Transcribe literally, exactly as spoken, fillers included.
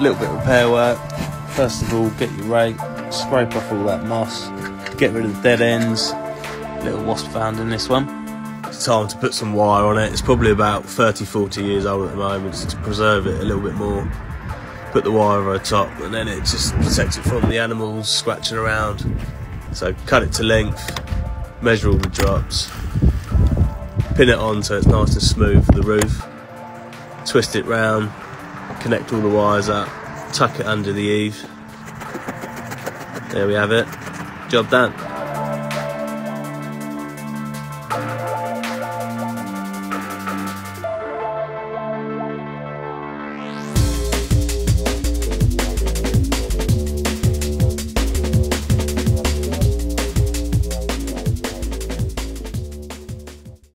little bit of repair work. First of all, get your rake, scrape off all that moss, get rid of the dead ends. Little wasp found in this one. It's time to put some wire on it. It's probably about thirty, forty years old at the moment, just to preserve it a little bit more. Put the wire over the top, and then it just protects it from the animals scratching around. So cut it to length, measure all the drops, pin it on so it's nice and smooth for the roof, twist it round, connect all the wires up, tuck it under the eave. There we have it, job done.